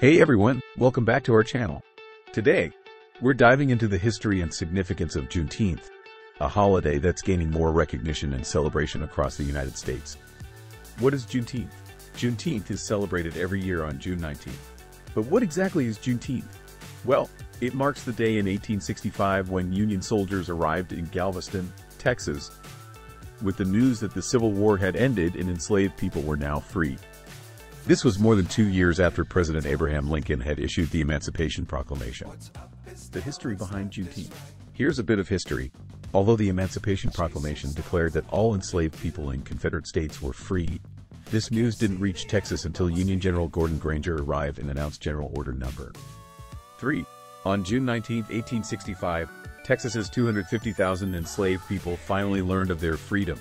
Hey everyone, welcome back to our channel. Today, we're diving into the history and significance of Juneteenth, a holiday that's gaining more recognition and celebration across the United States. What is Juneteenth? Juneteenth is celebrated every year on June 19th. But what exactly is Juneteenth? Well, it marks the day in 1865 when Union soldiers arrived in Galveston, Texas, with the news that the Civil War had ended and enslaved people were now free. This was more than 2 years after President Abraham Lincoln had issued the Emancipation Proclamation. The history behind Juneteenth. Here's a bit of history. Although the Emancipation Proclamation declared that all enslaved people in Confederate states were free, this news didn't reach Texas until Union General Gordon Granger arrived and announced General Order No. 3. On June 19, 1865, Texas's 250,000 enslaved people finally learned of their freedom,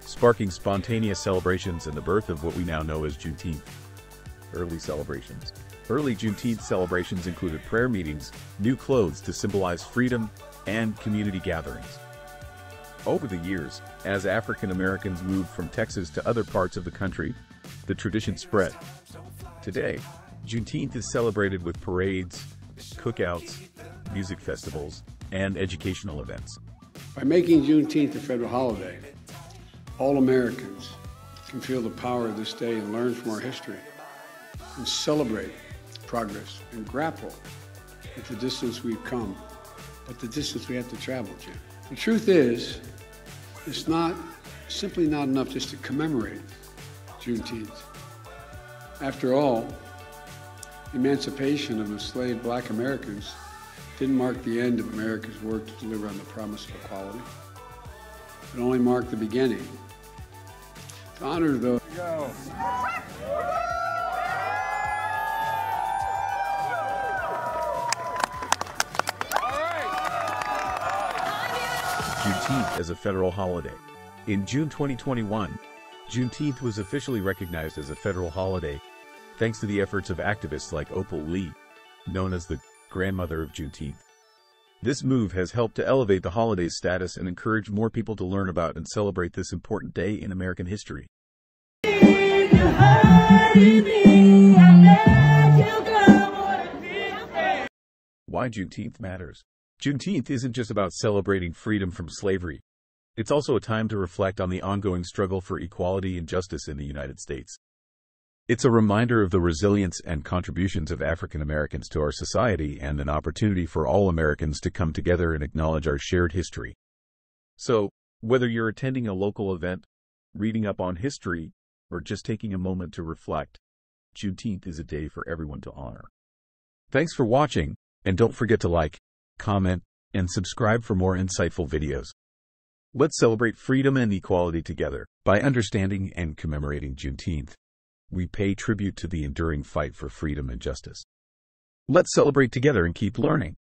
sparking spontaneous celebrations and the birth of what we now know as Juneteenth. Early celebrations. Early Juneteenth celebrations included prayer meetings, new clothes to symbolize freedom, and community gatherings. Over the years, as African Americans moved from Texas to other parts of the country, the tradition spread. Today, Juneteenth is celebrated with parades, cookouts, music festivals, and educational events. By making Juneteenth a federal holiday, all Americans can feel the power of this day and learn from our history, and celebrate progress, and grapple with the distance we've come, but the distance we have to travel to. The truth is, it's simply not enough just to commemorate Juneteenth. After all, emancipation of enslaved black Americans didn't mark the end of America's work to deliver on the promise of equality. It only marked the beginning. To honor those... Juneteenth as a federal holiday. In June 2021, Juneteenth was officially recognized as a federal holiday, thanks to the efforts of activists like Opal Lee, known as the grandmother of Juneteenth. This move has helped to elevate the holiday's status and encourage more people to learn about and celebrate this important day in American history. Why Juneteenth matters. Juneteenth isn't just about celebrating freedom from slavery. It's also a time to reflect on the ongoing struggle for equality and justice in the United States. It's a reminder of the resilience and contributions of African Americans to our society and an opportunity for all Americans to come together and acknowledge our shared history. So, whether you're attending a local event, reading up on history, or just taking a moment to reflect, Juneteenth is a day for everyone to honor. Thanks for watching, and don't forget to like, comment, and subscribe for more insightful videos. Let's celebrate freedom and equality together. By understanding and commemorating Juneteenth, we pay tribute to the enduring fight for freedom and justice. Let's celebrate together and keep learning.